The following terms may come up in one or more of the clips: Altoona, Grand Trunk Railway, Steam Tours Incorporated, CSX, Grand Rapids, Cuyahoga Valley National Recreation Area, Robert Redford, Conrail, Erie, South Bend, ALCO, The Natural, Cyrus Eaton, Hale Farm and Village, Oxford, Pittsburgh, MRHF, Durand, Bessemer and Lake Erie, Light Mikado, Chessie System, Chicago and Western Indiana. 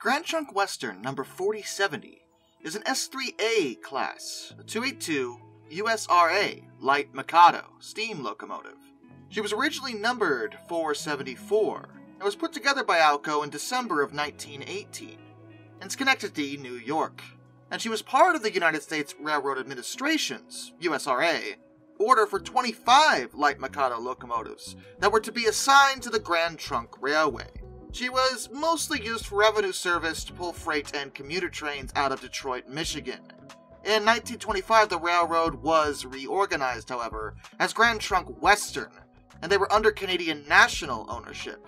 Grand Trunk Western number 4070 is an S3A class, a 282 USRA Light Mikado steam locomotive. She was originally numbered 474 and was put together by ALCO in December of 1918 in Schenectady, New York, and she was part of the United States Railroad Administration's, USRA, order for 25 Light Mikado locomotives that were to be assigned to the Grand Trunk Railway. She was mostly used for revenue service to pull freight and commuter trains out of Detroit, Michigan. In 1925, the railroad was reorganized, however, as Grand Trunk Western, and they were under Canadian National ownership.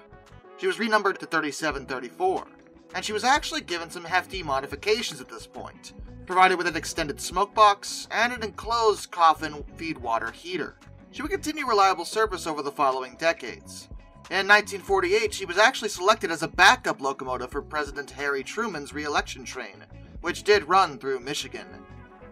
She was renumbered to 3734, and she was actually given some hefty modifications at this point, provided with an extended smoke box and an enclosed coffin feed water heater. She would continue reliable service over the following decades. In 1948, she was actually selected as a backup locomotive for President Harry Truman's re-election train, which did run through Michigan.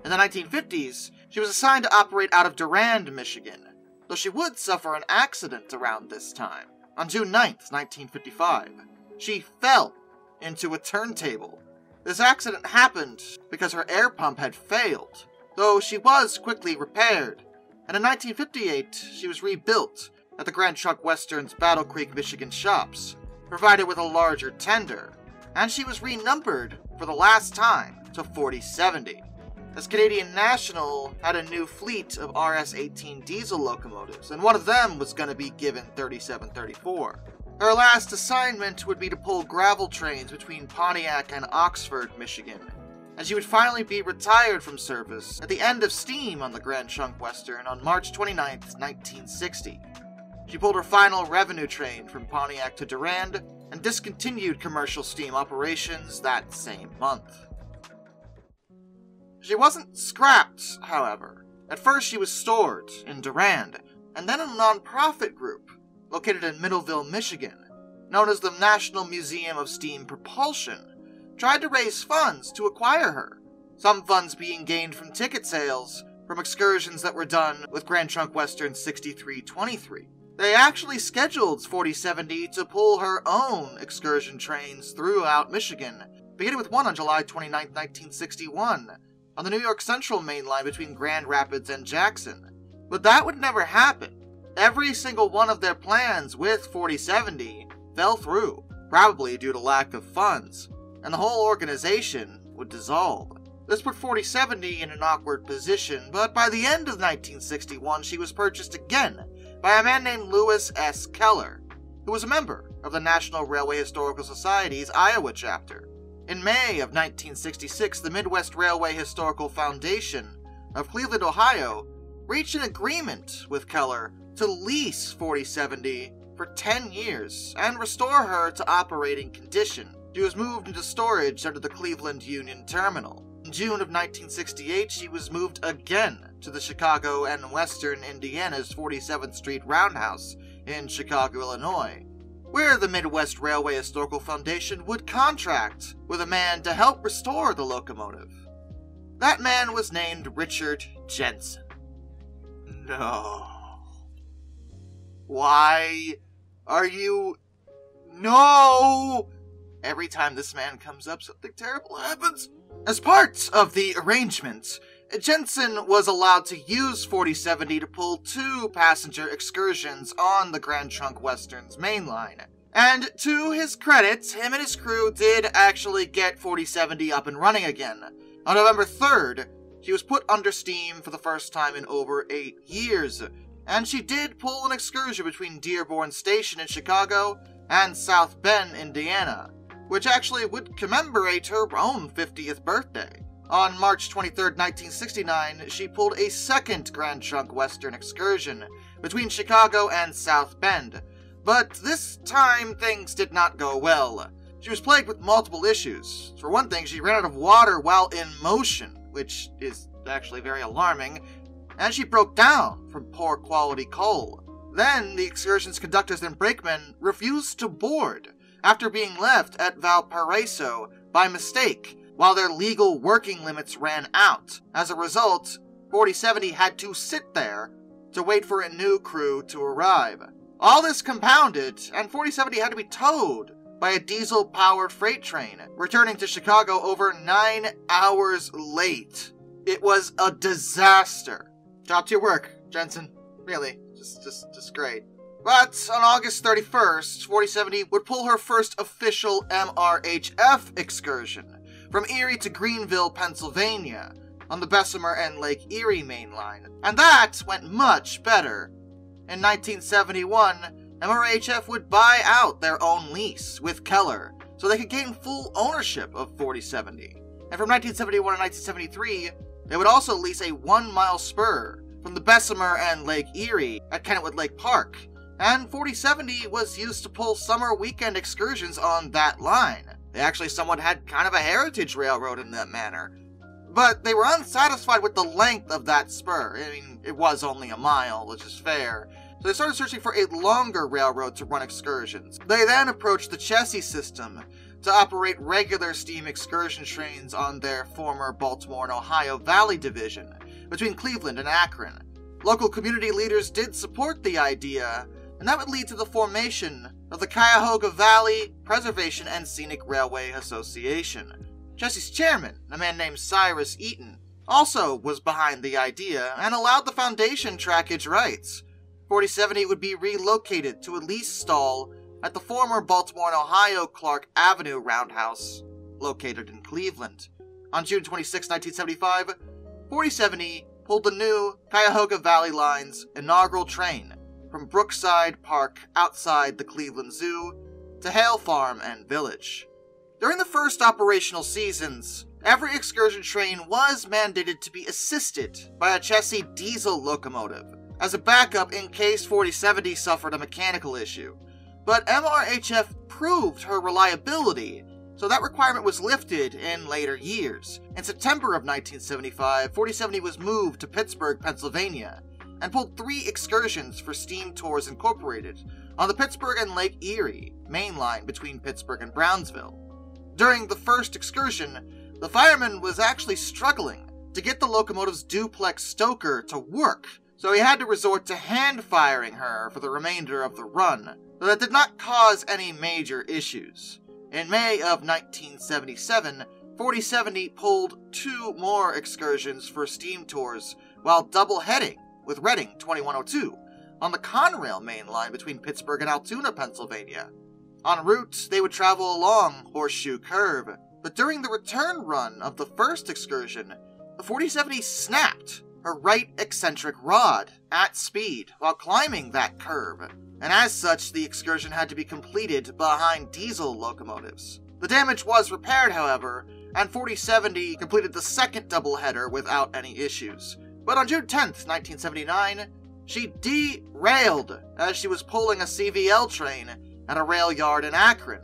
In the 1950s, she was assigned to operate out of Durand, Michigan, though she would suffer an accident around this time. On June 9th, 1955, she fell into a turntable. This accident happened because her air pump had failed, though she was quickly repaired, and in 1958, she was rebuilt at the Grand Trunk Western's Battle Creek, Michigan shops, provided with a larger tender, and she was renumbered for the last time to 4070, as Canadian National had a new fleet of RS-18 diesel locomotives, and one of them was going to be given 3734. Her last assignment would be to pull gravel trains between Pontiac and Oxford, Michigan, and she would finally be retired from service at the end of steam on the Grand Trunk Western on March 29, 1960. She pulled her final revenue train from Pontiac to Durand and discontinued commercial steam operations that same month. She wasn't scrapped, however. At first she was stored in Durand, and then in a non-profit group located in Middleville, Michigan, known as the National Museum of Steam Propulsion, tried to raise funds to acquire her, some funds being gained from ticket sales from excursions that were done with Grand Trunk Western 6323. They actually scheduled 4070 to pull her own excursion trains throughout Michigan, beginning with one on July 29, 1961, on the New York Central main line between Grand Rapids and Jackson. But that would never happen. Every single one of their plans with 4070 fell through, probably due to lack of funds, and the whole organization would dissolve. This put 4070 in an awkward position, but by the end of 1961 she was purchased again by a man named Lewis S. Keller, who was a member of the National Railway Historical Society's Iowa chapter. In May of 1966, the Midwest Railway Historical Foundation of Cleveland, Ohio, reached an agreement with Keller to lease 4070 for 10 years and restore her to operating condition. She was moved into storage under the Cleveland Union Terminal. In June of 1968, she was moved again to the Chicago and Western Indiana's 47th Street Roundhouse in Chicago, Illinois, where the Midwest Railway Historical Foundation would contract with a man to help restore the locomotive. That man was named Richard Jensen. No. Why are you... No! Every time this man comes up, something terrible happens. As part of the arrangement, Jensen was allowed to use 4070 to pull two passenger excursions on the Grand Trunk Western's main line. And to his credit, him and his crew did actually get 4070 up and running again. On November 3rd, she was put under steam for the first time in over 8 years, and she did pull an excursion between Dearborn Station in Chicago and South Bend, Indiana, which actually would commemorate her own 50th birthday. On March 23, 1969, she pulled a second Grand Trunk Western excursion between Chicago and South Bend, but this time things did not go well. She was plagued with multiple issues. For one thing, she ran out of water while in motion, which is actually very alarming, and she broke down from poor quality coal. Then, the excursion's conductors and brakemen refused to board after being left at Valparaiso by mistake while their legal working limits ran out. As a result, 4070 had to sit there to wait for a new crew to arrive. All this compounded, and 4070 had to be towed by a diesel-powered freight train, returning to Chicago over 9 hours late. It was a disaster. Top tier work, Jensen. Really, just great. But on August 31st, 4070 would pull her first official MRHF excursion from Erie to Greenville, Pennsylvania, on the Bessemer and Lake Erie main line. And that went much better. In 1971, MRHF would buy out their own lease with Keller so they could gain full ownership of 4070. And from 1971 to 1973, they would also lease a 1-mile spur from the Bessemer and Lake Erie at Kennewood Lake Park, and 4070 was used to pull summer weekend excursions on that line. They actually somewhat had kind of a heritage railroad in that manner. But they were unsatisfied with the length of that spur. I mean, it was only a mile, which is fair. So they started searching for a longer railroad to run excursions. They then approached the Chessie system to operate regular steam excursion trains on their former Baltimore and Ohio Valley division between Cleveland and Akron. Local community leaders did support the idea, and that would lead to the formation of the Cuyahoga Valley Preservation and Scenic Railway Association. Chessie's chairman, a man named Cyrus Eaton, also was behind the idea and allowed the foundation trackage rights. 4070 would be relocated to a lease stall at the former Baltimore and Ohio Clark Avenue Roundhouse, located in Cleveland. On June 26, 1975, 4070 pulled the new Cuyahoga Valley Line's inaugural train from Brookside Park outside the Cleveland Zoo to Hale Farm and Village. During the first operational seasons, every excursion train was mandated to be assisted by a Chessie diesel locomotive as a backup in case 4070 suffered a mechanical issue. But MRHF proved her reliability, so that requirement was lifted in later years. In September of 1975, 4070 was moved to Pittsburgh, Pennsylvania, and pulled 3 excursions for Steam Tours Incorporated on the Pittsburgh and Lake Erie main line between Pittsburgh and Brownsville. During the first excursion, the fireman was actually struggling to get the locomotive's duplex stoker to work, so he had to resort to hand-firing her for the remainder of the run, though that did not cause any major issues. In May of 1977, 4070 pulled 2 more excursions for steam tours while double-heading with Reading 2102 on the Conrail main line between Pittsburgh and Altoona, Pennsylvania. En route, they would travel along Horseshoe Curve, but during the return run of the first excursion, the 4070 snapped her right eccentric rod at speed while climbing that curve, and as such, the excursion had to be completed behind diesel locomotives. The damage was repaired, however, and 4070 completed the second doubleheader without any issues. But on June 10th, 1979, she derailed as she was pulling a CVL train at a rail yard in Akron,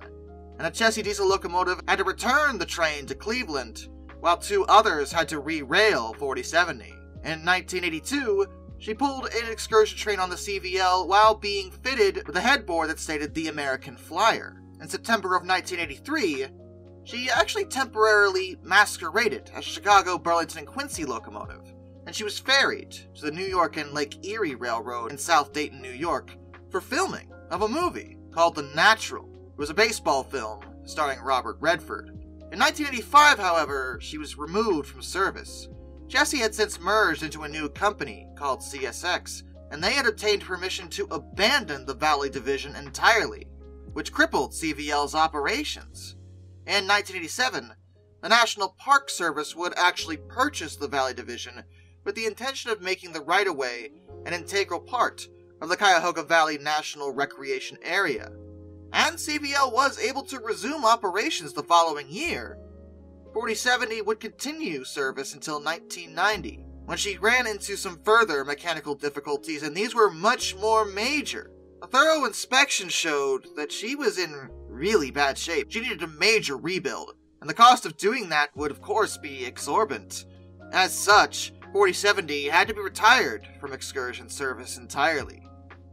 and a Chessie diesel locomotive had to return the train to Cleveland, while 2 others had to re-rail 4070. In 1982, she pulled an excursion train on the CVL while being fitted with a headboard that stated the American Flyer. In September of 1983, she actually temporarily masqueraded as a Chicago, Burlington, and Quincy locomotive, and she was ferried to the New York and Lake Erie Railroad in South Dayton, New York, for filming of a movie called The Natural. It was a baseball film starring Robert Redford. In 1985, however, she was removed from service. Chessie had since merged into a new company called CSX, and they had obtained permission to abandon the Valley Division entirely, which crippled CVL's operations. In 1987, the National Park Service would actually purchase the Valley Division with the intention of making the right-of-way an integral part of the Cuyahoga Valley National Recreation Area, and CVL was able to resume operations the following year. 4070 would continue service until 1990, when she ran into some further mechanical difficulties, and these were much more major. A thorough inspection showed that she was in really bad shape. She needed a major rebuild, and the cost of doing that would of course be exorbitant. As such, 4070 had to be retired from excursion service entirely,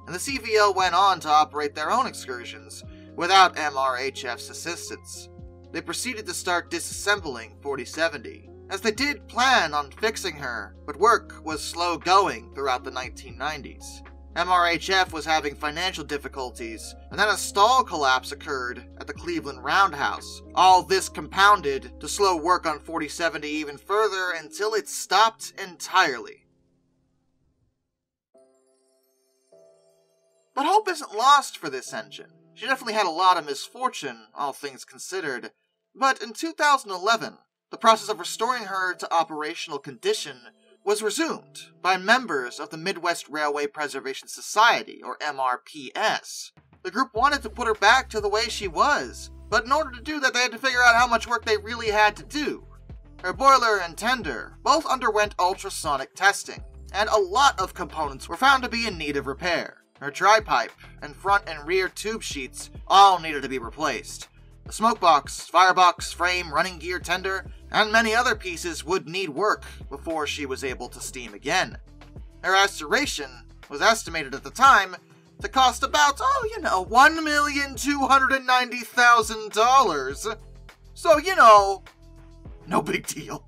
and the CVL went on to operate their own excursions without MRHF's assistance. They proceeded to start disassembling 4070, as they did plan on fixing her, but work was slow going throughout the 1990s. MRHF was having financial difficulties, and then a stall collapse occurred at the Cleveland Roundhouse. All this compounded to slow work on 4070 even further until it stopped entirely. But hope isn't lost for this engine. She definitely had a lot of misfortune, all things considered, but in 2011, the process of restoring her to operational condition was resumed by members of the Midwest Railway Preservation Society, or MRPS. The group wanted to put her back to the way she was, but in order to do that they had to figure out how much work they really had to do. Her boiler and tender both underwent ultrasonic testing, and a lot of components were found to be in need of repair. Her dry pipe and front and rear tube sheets all needed to be replaced. The smokebox, firebox, frame, running gear, tender, and many other pieces would need work before she was able to steam again. Her restoration was estimated at the time to cost about, $1,290,000. So, no big deal.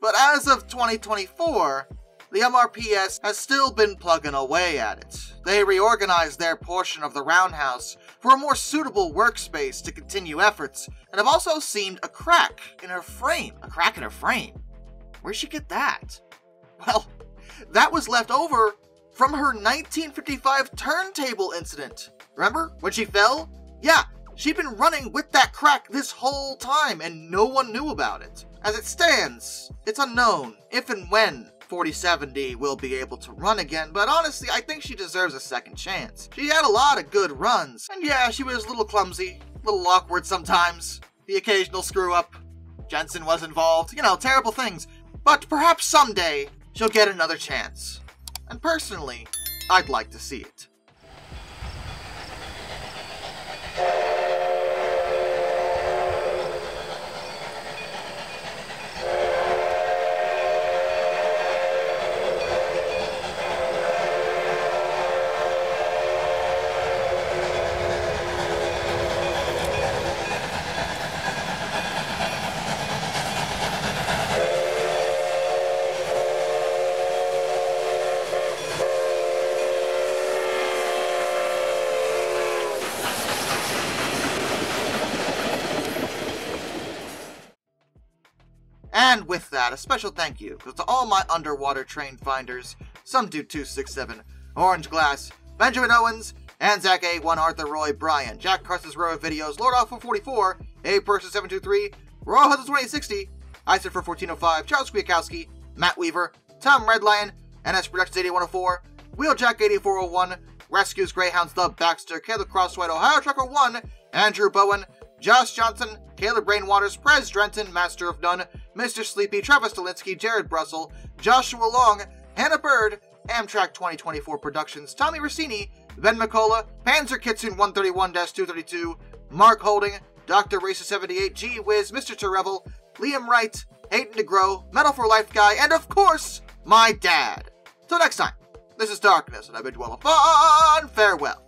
But as of 2024, the MRPS has still been plugging away at it. They reorganized their portion of the roundhouse for a more suitable workspace to continue efforts, and have also seen a crack in her frame. A crack in her frame? Where'd she get that? Well, that was left over from her 1955 turntable incident. Remember, when she fell? Yeah, she'd been running with that crack this whole time, and no one knew about it. As it stands, it's unknown if and when 4070 will be able to run again, but honestly, I think she deserves a second chance. She had a lot of good runs, and yeah, she was a little clumsy, a little awkward sometimes, the occasional screw-up. Jensen was involved, terrible things, but perhaps someday she'll get another chance. And personally, I'd like to see it. And with that, a special thank you to all my underwater train finders, SumDude267, Orange Glass, Benjamin Owens, Anzac A1, Arthur Roy, Brian, Jack Carson's Row of Videos, Lord Alpha 44, A Person 723, Royal Hudson 2060, Isaac for 1405, Charles Kwiatkowski, Matt Weaver, Tom Redlion, NS Productions 8104, Wheeljack 8401, Rescues Greyhounds, Thub Baxter, Caleb Crosswhite, Ohio Trucker 1, Andrew Bowen, Josh Johnson, Caleb Rainwaters, Prez Drenton, Master of None, Mr. Sleepy, Travis Dolinsky, Jared Brussel, Joshua Long, Hannah Bird, Amtrak 2024 Productions, Tommy Rossini, Ben McCullough, Panzer Kitsune 131-232, Mark Holding, Dr. Racer 78, G Wiz, Mr. Terrevel, Liam Wright, Hayden DeGrow, Metal for Life Guy, and of course, my dad. Till next time, this is Darkness, and I bid you all a fond farewell.